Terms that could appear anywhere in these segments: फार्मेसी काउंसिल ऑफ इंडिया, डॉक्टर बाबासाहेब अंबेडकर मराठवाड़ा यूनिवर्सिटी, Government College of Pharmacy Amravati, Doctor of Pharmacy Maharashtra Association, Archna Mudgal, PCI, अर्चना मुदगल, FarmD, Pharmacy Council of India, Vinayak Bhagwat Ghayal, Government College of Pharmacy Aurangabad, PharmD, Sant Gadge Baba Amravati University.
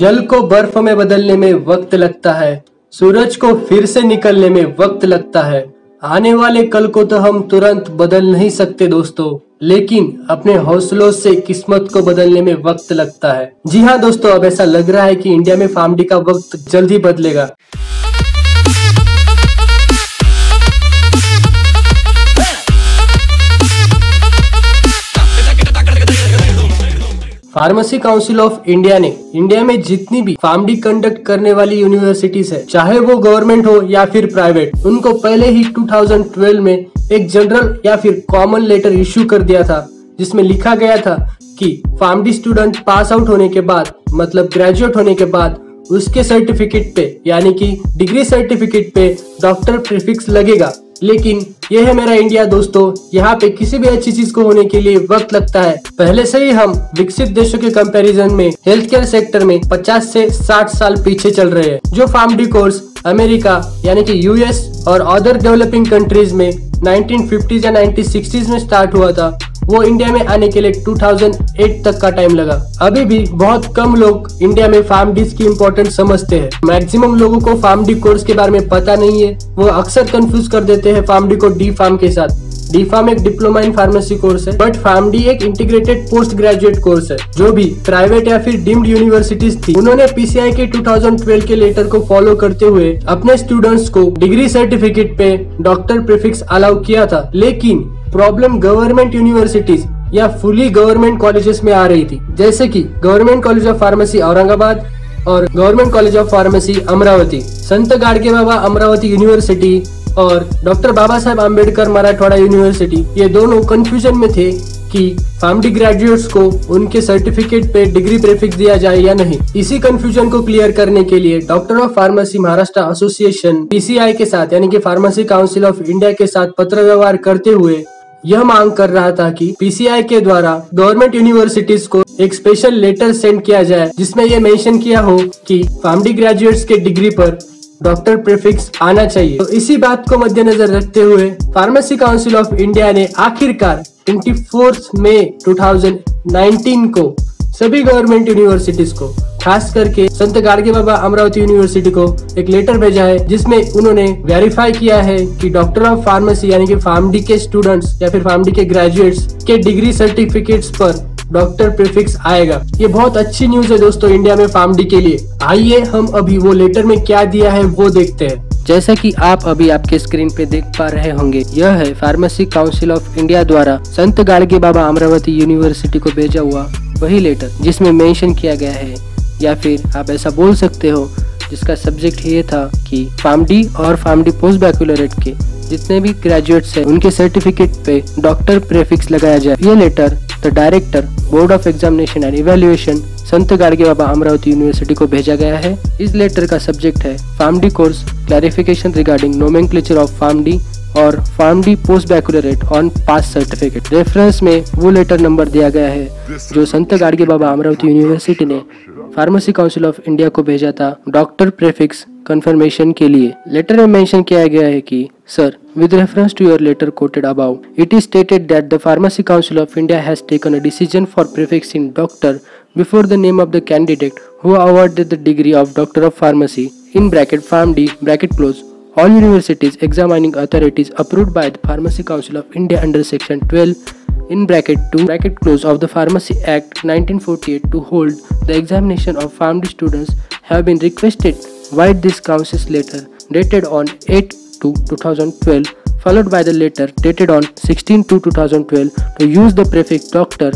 जल को बर्फ में बदलने में वक्त लगता है, सूरज को फिर से निकलने में वक्त लगता है। आने वाले कल को तो हम तुरंत बदल नहीं सकते दोस्तों, लेकिन अपने हौसलों से किस्मत को बदलने में वक्त लगता है। जी हाँ दोस्तों, अब ऐसा लग रहा है कि इंडिया में फार्मडी का वक्त जल्द ही बदलेगा। फार्मेसी काउंसिल ऑफ इंडिया ने इंडिया में जितनी भी फार्मडी कंडक्ट करने वाली यूनिवर्सिटीज है, चाहे वो गवर्नमेंट हो या फिर प्राइवेट, उनको पहले ही 2012 में एक जनरल या फिर कॉमन लेटर इश्यू कर दिया था, जिसमें लिखा गया था कि फार्मडी स्टूडेंट पास आउट होने के बाद, मतलब ग्रेजुएट होने के बाद, उसके सर्टिफिकेट पे यानी कि डिग्री सर्टिफिकेट पे डॉक्टर प्रीफिक्स लगेगा। लेकिन यह है मेरा इंडिया दोस्तों, यहाँ पे किसी भी अच्छी चीज को होने के लिए वक्त लगता है। पहले से ही हम विकसित देशों के कंपैरिजन में हेल्थ केयर सेक्टर में 50 से 60 साल पीछे चल रहे हैं। जो फार्मडी कोर्स अमेरिका यानी कि यूएस और अदर डेवलपिंग कंट्रीज में 1950s या 1960s में स्टार्ट हुआ था, वो इंडिया में आने के लिए 2008 तक का टाइम लगा। अभी भी बहुत कम लोग इंडिया में फार्मडी की इम्पोर्टेंस समझते हैं। मैक्सिमम लोगों को फार्मडी कोर्स के बारे में पता नहीं है, वो अक्सर कंफ्यूज कर देते हैं फार्मडी को डी फार्म के साथ। डी फार्म एक डिप्लोमा इन फार्मेसी कोर्स है, बट फार्मडी एक इंटीग्रेटेड पोस्ट ग्रेजुएट कोर्स है। जो भी प्राइवेट या फिर डीम्ड यूनिवर्सिटीज थी, उन्होंने पीसीआई के 2012 के लेटर को फॉलो करते हुए अपने स्टूडेंट्स को डिग्री सर्टिफिकेट पे डॉक्टर प्रीफिक्स अलाउ किया था। लेकिन प्रॉब्लम गवर्नमेंट यूनिवर्सिटीज या फुली गवर्नमेंट कॉलेजेस में आ रही थी, जैसे कि government college of pharmacy Aurangabad और government college of pharmacy Amravati, Sant Gadge Baba Amravati university और डॉक्टर बाबासाहेब अंबेडकर मराठवाड़ा यूनिवर्सिटी। ये दोनों कंफ्यूजन में थे कि फार्मडी ग्रेजुएट्स को उनके सर्टिफिकेट पे डिग्री प्रीफिक्स दिया जाए या नहीं। इसी कंफ्यूजन को क्लियर करने के लिए doctor of pharmacy Maharashtra association PCI के साथ यानी कि फार्मेसी काउंसिल ऑफ इंडिया के साथ पत्र व्यवहार करते हुए यह मांग कर रहा था कि पीसीआई के द्वारा गवर्नमेंट यूनिवर्सिटीज को एक स्पेशल लेटर सेंड किया जाए, जिसमें यह मेंशन किया हो कि फार्मडी ग्रेजुएट्स के डिग्री पर डॉक्टर प्रीफिक्स आना चाहिए। तो इसी बात को मद्देनजर रखते हुए फार्मेसी काउंसिल ऑफ इंडिया ने आखिरकार 24 मई 2019 को सभी गवर्नमेंट यूनिवर्सिटीज को, खास करके संत गाडगे बाबा अमरावती यूनिवर्सिटी को एक लेटर भेजा है, जिसमें उन्होंने वेरीफाई किया है कि डॉक्टर ऑफ फार्मेसी यानी कि फार्मडी के स्टूडेंट्स या फिर फार्मडी के ग्रेजुएट्स के डिग्री सर्टिफिकेट्स पर डॉक्टर प्रीफिक्स आएगा। ये बहुत अच्छी न्यूज है दोस्तों इंडिया में फार्मडी के लिए। आइए हम अभी वो लेटर में क्या दिया है वो देखते हैं। जैसा कि आप अभी आपके स्क्रीन पे देख पा रहे होंगे, यह है फार्मेसी काउंसिल ऑफ इंडिया द्वारा संत गाडगे बाबा अमरावती यूनिवर्सिटी को भेजा हुआ वही लेटर, जिसमें मेंशन किया गया है या फिर आप ऐसा बोल सकते हो जिसका सब्जेक्ट ये था कि फार्मडी और फार्मडी पोस्ट बैकुलरेट के जितने भी ग्रेजुएट्स हैं उनके सर्टिफिकेट पे डॉक्टर प्रीफिक्स लगाया जाए। ये letter the director board of examination and evaluation Sant Gadge Baba Amravati university को भेजा गया है। इस लेटर का सब्जेक्ट है PharmD course clarification regarding nomenclature of PharmD और PharmD post baccalaureate on pass certificate. Reference में वो लेटर नंबर दिया गया है जो संत गाडगे बाबा अमरावती यूनिवर्सिटी ने फार्मेसी काउंसिल ऑफ इंडिया को भेजा था डॉक्टर प्रीफिक्स कंफर्मेशन के लिए। लेटर में मेंशन किया गया है कि sir, with reference to your letter quoted above, it is stated that the Pharmacy Council of India has taken a decision for prefixing doctor before the name of the candidate who awarded the degree of Doctor of Pharmacy (FarmD) all universities examining authorities approved by the Pharmacy Council of India under Section 12 (2) of the Pharmacy Act 1948 to hold the examination of FarmD students have been requested by this Council's letter dated on 8/2/2012 followed by the letter dated on 16/2/2012 to use the prefix doctor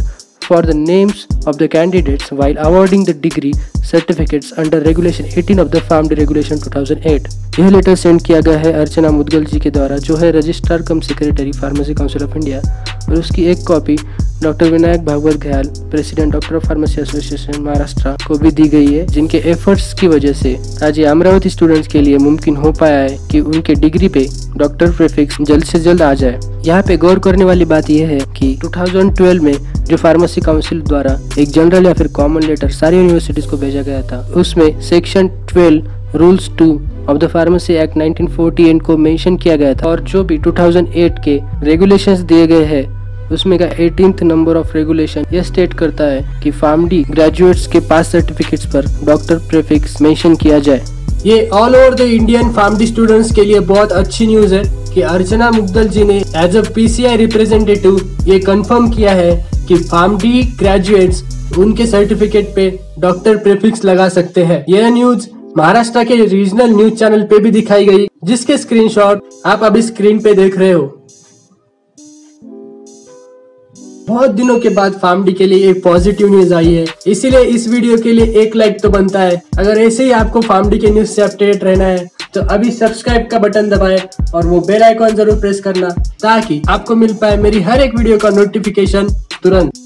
for the names of the candidates while awarding the degree certificates under regulation 18 of the FarmD regulation 2008. यह letter send किया गया है अर्चना मुदगल जी के द्वारा, जो है registrar cum secretary फार्मेसी काउंसिल ऑफ इंडिया, और उसकी एक copy doctor Vinayak Bhagwat Ghayal, president doctor of pharmacy association Maharashtra को भी दी गई है, जिनके एफर्ट्स की वजह से आज ये अमरावती स्टूडेंट्स के लिए मुमकिन हो पाया है कि उनके डिग्री पे डॉक्टर प्रीफिक्स जल्द से जल्द आ जाए। यहाँ पे गौर करने वाली बात यह है कि 2012 में जो फार्मेसी काउंसिल द्वारा एक जनरल या फिर कॉमन लेटर सारी यूनिवर्सिटीज को भेजा गया था, उसमें section 12 rules 2 of the pharmacy Act 1948 को मेंशन किया गया था, और जो भी 2008 के रेगुलेशंस दिए गए हैं उसमें का 18th नंबर ऑफ रेगुलेशन यह स्टेट करता है कि फार्मडी ग्रेजुएट्स के पास सर्टिफिकेट्स पर डॉक्टर प्रीफिक्स मेंशन किया जाए। ये all over the Indian PharmD students के लिए बहुत अच्छी न्यूज है कि अर्चना मुद्गल जी ने एज अ PCI रिप्रेजेंटेटिव ये कंफर्म किया है कि फार्मडी ग्रेजुएट्स उनके सर्टिफिकेट पे डॉक्टर प्रीफिक्स लगा सकते हैं। यह न्यूज महाराष्ट्र के रीजनल न्यूज चैनल पे भी दिखाई गई, जिसके स्क्रीनशॉट आप अभी स्क्रीन पे देख रहे हो। बहुत दिनों के बाद फार्मडी के लिए एक पॉजिटिव न्यूज आई है, इसीलिए इस वीडियो के लिए एक लाइक तो बनता है। अगर ऐसे ही आपको फार्मडी के न्यूज से अपडेट रहना है तो अभी सब्सक्राइब का बटन दबाएं और वो बेल आइकॉन जरूर प्रेस करना, ताकि आपको मिल पाए मेरी हर एक वीडियो का नोटिफिकेशन तुरंत।